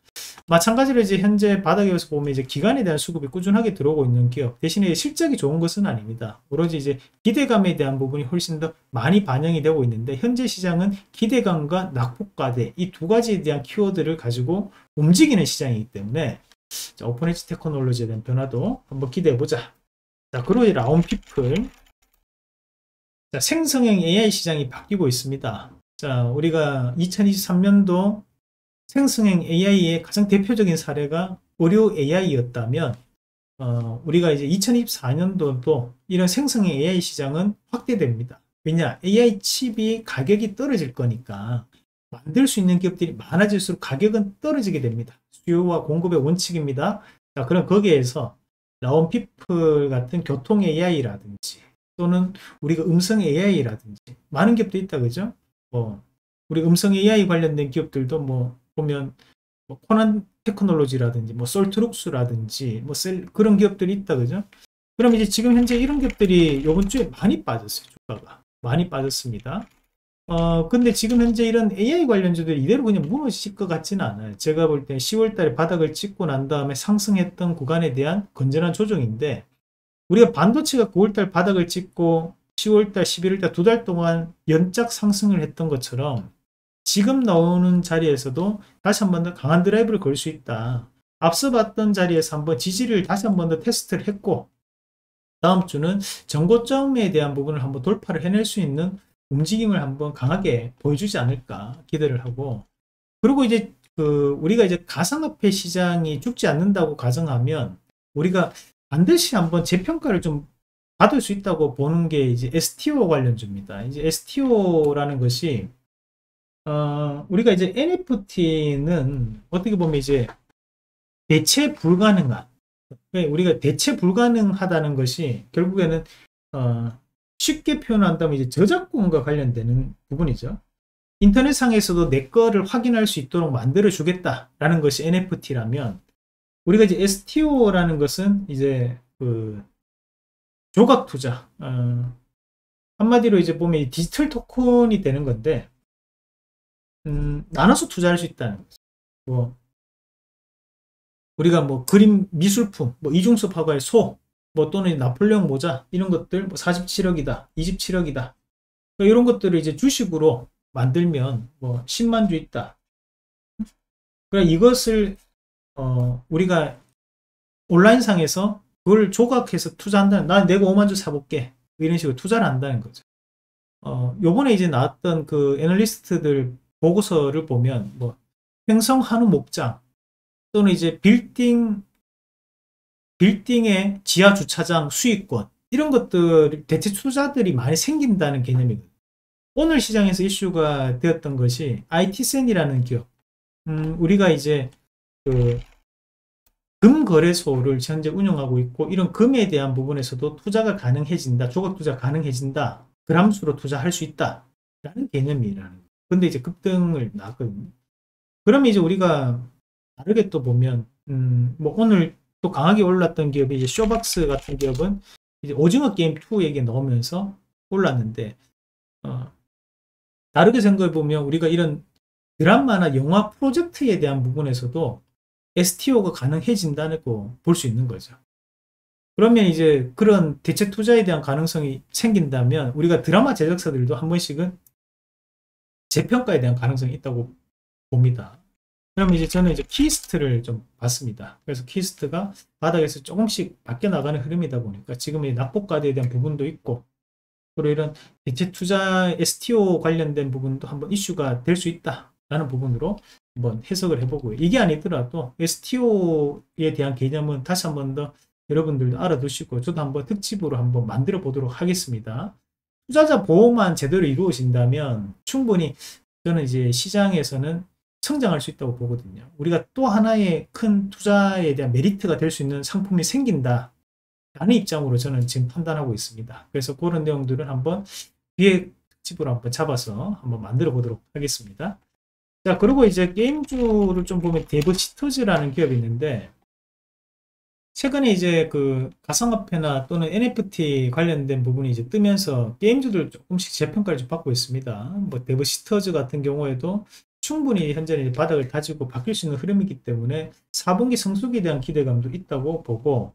마찬가지로 이제 현재 바닥에서 보면 이제 기관에 대한 수급이 꾸준하게 들어오고 있는 기업, 대신에 실적이 좋은 것은 아닙니다. 오로지 이제 기대감에 대한 부분이 훨씬 더 많이 반영이 되고 있는데, 현재 시장은 기대감과 낙폭과대, 이 두 가지에 대한 키워드를 가지고 움직이는 시장이기 때문에 자, 오픈 엣지 테크놀로지에 대한 변화도 한번 기대해 보자. 자, 그리고 라운피플. 자, 생성형 에이아이 시장이 바뀌고 있습니다. 자, 우리가 이천이십삼 년도 생성형 에이아이의 가장 대표적인 사례가 의료 에이아이였다면, 어, 우리가 이제 이천이십사 년도도 이런 생성형 에이아이 시장은 확대됩니다. 왜냐? 에이아이 칩이 가격이 떨어질 거니까 만들 수 있는 기업들이 많아질수록 가격은 떨어지게 됩니다. 수요와 공급의 원칙입니다. 자, 그럼 거기에서 라온피플 같은 교통 에이아이라든지 또는 우리가 음성 에이아이라든지 많은 기업도 있다, 그죠? 뭐 우리 음성 에이아이 관련된 기업들도 뭐 보면 뭐 코난 테크놀로지라든지 뭐 솔트룩스라든지 뭐 셀 그런 기업들이 있다, 그죠? 그럼 이제 지금 현재 이런 기업들이 요번 주에 많이 빠졌어요. 주가가 많이 빠졌습니다. 어 근데 지금 현재 이런 에이아이 관련주들이 이대로 그냥 무너질 것 같지는 않아요. 제가 볼 때 시월 달에 바닥을 찍고 난 다음에 상승했던 구간에 대한 건전한 조정인데, 우리가 반도체가 구월 달 바닥을 찍고 시월 달, 십일월 달 두 달 동안 연작 상승을 했던 것처럼 지금 나오는 자리에서도 다시 한 번 더 강한 드라이브를 걸 수 있다. 앞서 봤던 자리에서 한번 지지를 다시 한 번 더 테스트를 했고, 다음 주는 전고점에 대한 부분을 한번 돌파를 해낼 수 있는 움직임을 한번 강하게 보여주지 않을까 기대를 하고, 그리고 이제 그 우리가 이제 가상화폐 시장이 죽지 않는다고 가정하면 우리가 반드시 한번 재평가를 좀 받을 수 있다고 보는 게 이제 에스티오 관련주입니다. 이제 에스티오라는 것이 어 우리가 이제 엔에프티는 어떻게 보면 이제 대체 불가능한, 우리가 대체 불가능하다는 것이 결국에는 어 쉽게 표현한다면 이제 저작권과 관련되는 부분이죠. 인터넷상에서도 내 거를 확인할 수 있도록 만들어 주겠다라는 것이 엔에프티라면, 우리가 이제 에스티오라는 것은 이제 그 조각 투자, 어, 한마디로 이제 보면 디지털 토큰이 되는 건데, 음, 나눠서 투자할 수 있다는 거죠. 뭐 우리가 뭐 그림 미술품, 뭐 이중섭 화가의 소, 뭐 또는 나폴레옹 모자 이런 것들 뭐 사십칠억이다, 이십칠억이다, 그러니까 이런 것들을 이제 주식으로 만들면 뭐 십만 주 있다. 그러니까 이것을 어 우리가 온라인상에서 그걸 조각해서 투자한다는, 난 내가 오만 주 사볼게, 이런 식으로 투자를 한다는 거죠. 어 요번에 이제 나왔던 그 애널리스트들 보고서를 보면 뭐 횡성 한우 목장 또는 이제 빌딩 빌딩의 지하 주차장 수익권, 이런 것들 대체 투자들이 많이 생긴다는 개념이거든요. 오늘 시장에서 이슈가 되었던 것이 아이티센이라는 기업. 음, 우리가 이제 그 금거래소를 현재 운영하고 있고, 이런 금에 대한 부분에서도 투자가 가능해진다, 조각 투자 가능해진다, 그람수로 투자할 수 있다 라는 개념이라는 거예요. 근데 이제 급등을 나거든요. 그러면 이제 우리가 다르게 또 보면 음, 뭐 오늘 또 강하게 올랐던 기업이 이제 쇼박스 같은 기업은 이제 오징어 게임 투 얘기에 넣으면서 올랐는데, 어, 다르게 생각해 보면 우리가 이런 드라마나 영화 프로젝트에 대한 부분에서도 에스티오가 가능해진다고 볼 수 있는 거죠. 그러면 이제 그런 대체 투자에 대한 가능성이 생긴다면 우리가 드라마 제작사들도 한 번씩은 재평가에 대한 가능성이 있다고 봅니다. 그럼 이제 저는 이제 키스트를 좀 봤습니다. 그래서 키스트가 바닥에서 조금씩 바뀌어 나가는 흐름이다 보니까 지금의 낙폭과대에 대한 부분도 있고, 그리고 이런 대체 투자 에스티오 관련된 부분도 한번 이슈가 될 수 있다라는 부분으로 한번 해석을 해보고요. 이게 아니더라도 에스티오에 대한 개념은 다시 한번 더 여러분들도 알아두시고, 저도 한번 특집으로 한번 만들어 보도록 하겠습니다. 투자자 보호만 제대로 이루어진다면 충분히 저는 이제 시장에서는 성장할 수 있다고 보거든요. 우리가 또 하나의 큰 투자에 대한 메리트가 될 수 있는 상품이 생긴다 라는 입장으로 저는 지금 판단하고 있습니다. 그래서 그런 내용들은 한번 뒤에 집으로 한번 잡아서 한번 만들어 보도록 하겠습니다. 자, 그리고 이제 게임주를 좀 보면 데브시터즈라는 기업이 있는데, 최근에 이제 그 가상화폐나 또는 엔에프티 관련된 부분이 이제 뜨면서 게임주들 조금씩 재평가를 좀 받고 있습니다. 뭐 데브시터즈 같은 경우에도 충분히 현재는 바닥을 다지고 바뀔 수 있는 흐름이기 때문에 사분기 성수기에 대한 기대감도 있다고 보고,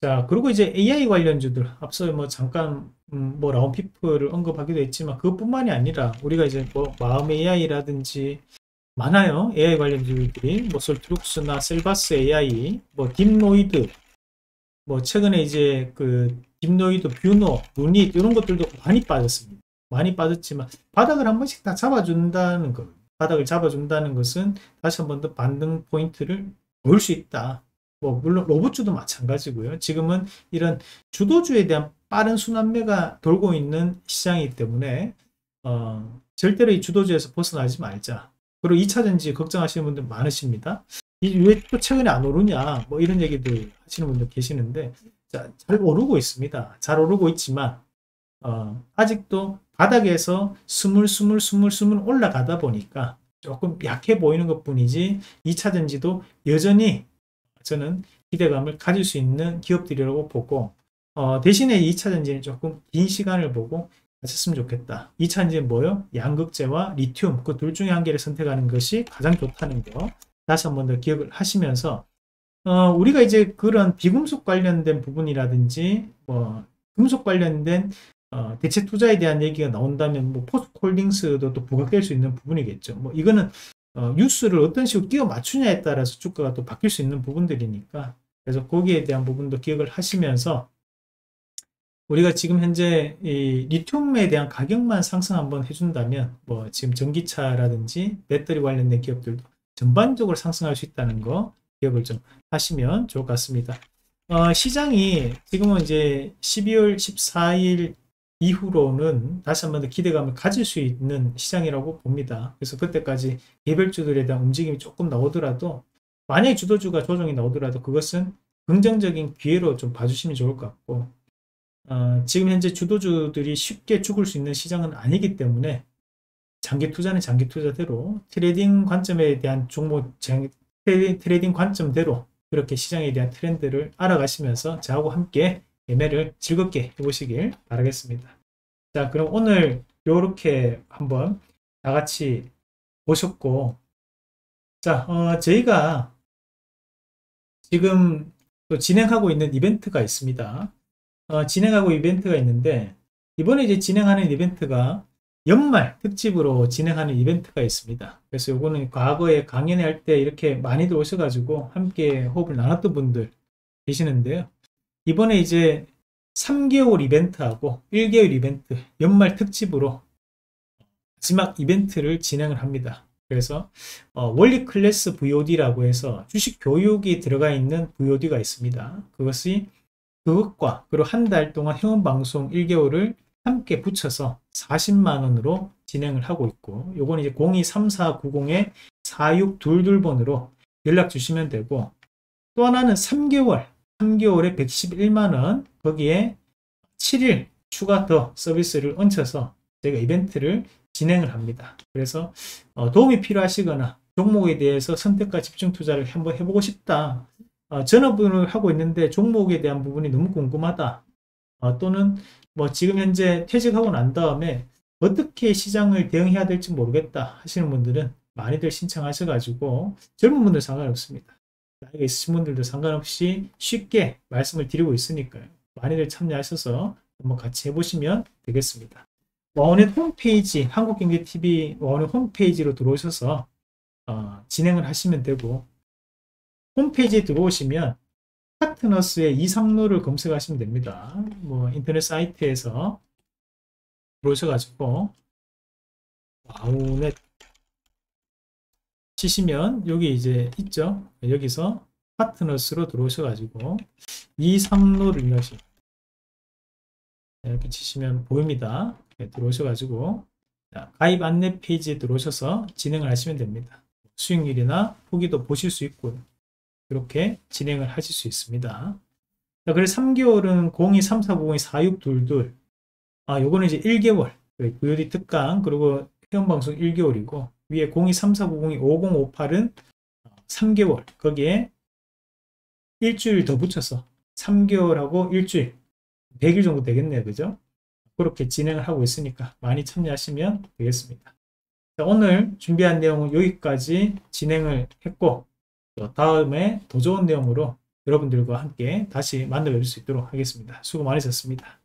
자, 그리고 이제 에이아이 관련주들 앞서 뭐 잠깐 음, 뭐 라운피플을 언급하기도 했지만, 그것뿐만이 아니라 우리가 이제 뭐 마음 에이아이라든지 많아요. 에이아이 관련 기술들이 뭐 솔트룩스나 셀바스 에이아이, 뭐 딥노이드, 뭐 최근에 이제 그 딥노이드, 뷰노, 루닛 이런 것들도 많이 빠졌습니다. 많이 빠졌지만 바닥을 한 번씩 다 잡아준다는 것, 바닥을 잡아준다는 것은 다시 한 번 더 반등 포인트를 볼 수 있다. 뭐 물론 로봇주도 마찬가지고요. 지금은 이런 주도주에 대한 빠른 순환매가 돌고 있는 시장이기 때문에 어, 절대로 이 주도주에서 벗어나지 말자. 그리고 이차전지 걱정하시는 분들 많으십니다. 이 왜 또 최근에 안 오르냐 뭐 이런 얘기들 하시는 분들 계시는데, 자, 잘 오르고 있습니다. 잘 오르고 있지만 어, 아직도 바닥에서 스물스물 스물스물 올라가다 보니까 조금 약해 보이는 것 뿐이지 이차전지도 여전히 저는 기대감을 가질 수 있는 기업들이라고 보고, 어, 대신에 이차전지는 조금 긴 시간을 보고 하셨으면 좋겠다. 이차전지는 뭐요? 양극재와 리튬, 그 둘 중에 한 개를 선택하는 것이 가장 좋다는 거 다시 한 번 더 기억을 하시면서, 어, 우리가 이제 그런 비금속 관련된 부분이라든지 뭐 금속 관련된 어, 대체 투자에 대한 얘기가 나온다면 뭐 포스코홀딩스도 또 부각될 수 있는 부분이겠죠. 뭐 이거는 어, 뉴스를 어떤 식으로 끼워 맞추냐에 따라서 주가가 또 바뀔 수 있는 부분들이니까, 그래서 거기에 대한 부분도 기억을 하시면서 우리가 지금 현재 이 리튬에 대한 가격만 상승 한번 해준다면 뭐 지금 전기차라든지 배터리 관련된 기업들도 전반적으로 상승할 수 있다는 거 기억을 좀 하시면 좋을 것 같습니다. 어, 시장이 지금은 이제 십이월 십사일 이후로는 다시 한 번 더 기대감을 가질 수 있는 시장이라고 봅니다. 그래서 그때까지 개별주들에 대한 움직임이 조금 나오더라도, 만약에 주도주가 조정이 나오더라도 그것은 긍정적인 기회로 좀 봐주시면 좋을 것 같고, 어, 지금 현재 주도주들이 쉽게 죽을 수 있는 시장은 아니기 때문에 장기 투자는 장기 투자대로, 트레이딩 관점에 대한 종목, 트레이딩 관점대로 그렇게 시장에 대한 트렌드를 알아가시면서 저하고 함께 매매를 즐겁게 해보시길 바라겠습니다. 자, 그럼 오늘 이렇게 한번 다같이 보셨고, 자, 어, 저희가 지금 또 진행하고 있는 이벤트가 있습니다. 어, 진행하고 이벤트가 있는데, 이번에 이제 진행하는 이벤트가 연말 특집으로 진행하는 이벤트가 있습니다. 그래서 요거는 과거에 강연회 할 때 이렇게 많이들 오셔가지고 함께 호흡을 나눴던 분들 계시는데요. 이번에 이제 삼개월 이벤트하고 일개월 이벤트, 연말 특집으로 마지막 이벤트를 진행을 합니다. 그래서 어, 원리 클래스 브이오디라고 해서 주식 교육이 들어가 있는 브이오디가 있습니다. 그것이 그것과 그리고 한 달 동안 회원방송 일개월을 함께 붙여서 사십만원으로 진행을 하고 있고, 요건 이제 공이 삼사구공 사육이이 번으로 연락 주시면 되고, 또 하나는 삼개월 삼개월에 백십일만원, 거기에 칠일 추가 더 서비스를 얹혀서 저희가 이벤트를 진행을 합니다. 그래서 도움이 필요하시거나 종목에 대해서 선택과 집중 투자를 한번 해보고 싶다, 전업을 하고 있는데 종목에 대한 부분이 너무 궁금하다, 또는 뭐 지금 현재 퇴직하고 난 다음에 어떻게 시장을 대응해야 될지 모르겠다 하시는 분들은 많이들 신청하셔가지고, 젊은 분들 상관없습니다. 나이가 있으신 분들도 상관없이 쉽게 말씀을 드리고 있으니까요. 많이들 참여하셔서 한번 같이 해보시면 되겠습니다. 와원의 홈페이지, 한국경제티비 와원의 홈페이지로 들어오셔서 어, 진행을 하시면 되고, 홈페이지에 들어오시면 파트너스의 이상로를 검색하시면 됩니다. 뭐 인터넷 사이트에서 들어오셔가지고 와우넷 치시면 여기 이제 있죠. 여기서 파트너스로 들어오셔가지고 이상로를 이렇게 치시면 보입니다. 들어오셔가지고 가입 안내 페이지에 들어오셔서 진행을 하시면 됩니다. 수익률이나 후기도 보실 수 있고요. 이렇게 진행을 하실 수 있습니다. 자, 그래서 삼개월은 공이 삼사구공 사육이이, 아, 요거는 이제 일개월 브이오디 특강, 그리고 회원방송 일개월이고, 위에 공이 삼사구공이 오공오팔은 삼개월, 거기에 일주일 더 붙여서 삼개월하고 일주일, 백일 정도 되겠네요. 그죠? 그렇게 진행을 하고 있으니까 많이 참여하시면 되겠습니다. 자, 오늘 준비한 내용은 여기까지 진행을 했고, 다음에 더 좋은 내용으로 여러분들과 함께 다시 만나 뵐 수 있도록 하겠습니다. 수고 많으셨습니다.